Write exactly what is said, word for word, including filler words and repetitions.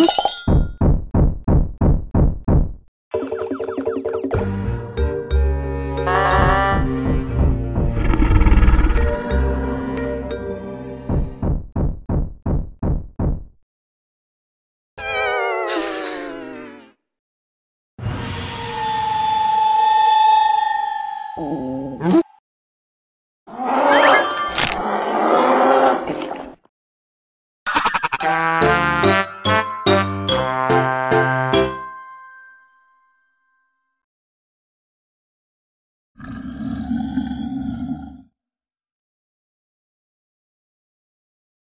What?